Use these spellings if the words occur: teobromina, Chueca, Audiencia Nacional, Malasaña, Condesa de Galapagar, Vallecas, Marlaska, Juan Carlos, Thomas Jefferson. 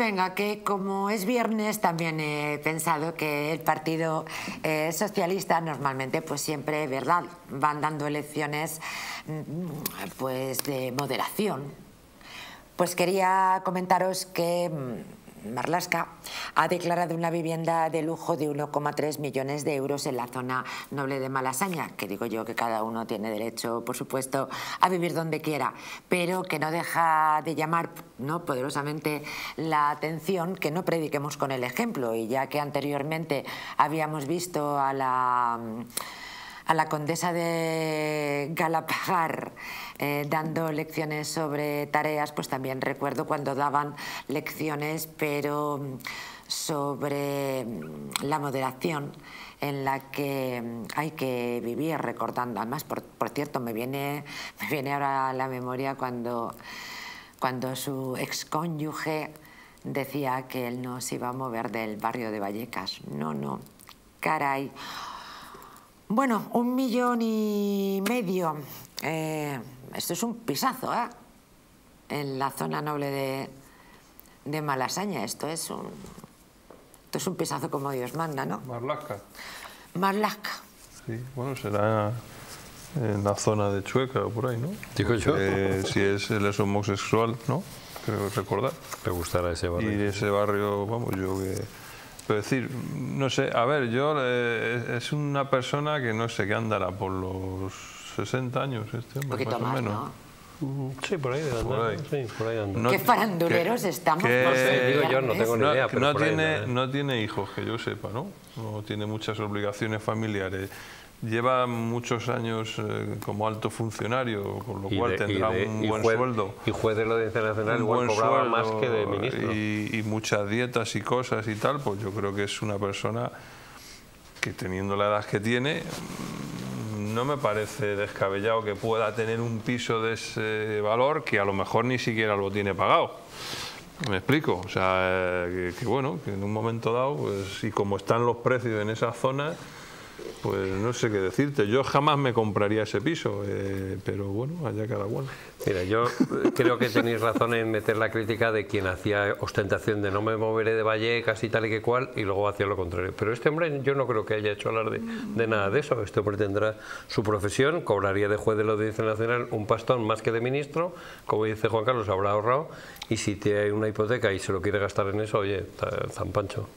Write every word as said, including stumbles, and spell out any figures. Venga, que como es viernes también he pensado que el Partido eh, Socialista normalmente pues siempre, ¿verdad?, van dando elecciones pues de moderación. Pues quería comentaros que Marlaska ha declarado una vivienda de lujo de uno coma tres millones de euros en la zona noble de Malasaña, que digo yo que cada uno tiene derecho, por supuesto, a vivir donde quiera, pero que no deja de llamar, ¿no?, poderosamente la atención que no prediquemos con el ejemplo. Y ya que anteriormente habíamos visto a la... a la Condesa de Galapagar eh, dando lecciones sobre tareas, pues también recuerdo cuando daban lecciones, pero sobre la moderación en la que hay que vivir recordando. Además, por, por cierto, me viene, me viene ahora a la memoria cuando, cuando su excónyuge decía que él no se iba a mover del barrio de Vallecas. No, no, caray. Bueno, un millón y medio, eh, esto es un pisazo, ¿eh?, en la zona noble de, de Malasaña. Esto es, un, esto es un pisazo como Dios manda, ¿no? Marlaska. Marlaska. Sí, bueno, será en la zona de Chueca o por ahí, ¿no? Digo yo. Eh, si es, él es homosexual, ¿no?, creo recordar. Le gustará ese barrio. Y ese barrio, vamos, yo que... Pero decir, no sé, a ver, yo eh, es una persona que no sé, que andará por los sesenta años, este hombre, un poquito más, más o menos. ¿No? Uh, sí, por ahí anda. Por ahí. Sí, por ahí anda. No, qué faranduleros que, estamos. Que, no sé, digo yo, no tengo ni no, idea. Pero no, tiene, ahí, no tiene hijos, que yo sepa, ¿no? No tiene muchas obligaciones familiares. Lleva muchos años eh, como alto funcionario, con lo y cual de, tendrá de, un buen juez, sueldo. Y juez de la Audiencia Nacional, un buen cobraba sueldo, más que de ministro. Y, y muchas dietas y cosas y tal, pues yo creo que es una persona que, teniendo la edad que tiene, no me parece descabellado que pueda tener un piso de ese valor que a lo mejor ni siquiera lo tiene pagado. Me explico, o sea, que, que bueno, que en un momento dado, pues, y como están los precios en esa zona... Pues no sé qué decirte, yo jamás me compraría ese piso, eh, pero bueno, allá cada uno. Mira, yo creo que tenéis razón en meter la crítica de quien hacía ostentación de no me moveré de Vallecas y tal y que cual, y luego hacía lo contrario. Pero este hombre yo no creo que haya hecho alarde de nada de eso. Este hombre tendrá su profesión, cobraría de juez de la Audiencia Nacional un pastón más que de ministro, como dice Juan Carlos, habrá ahorrado, y si tiene una hipoteca y se lo quiere gastar en eso, oye, zampancho.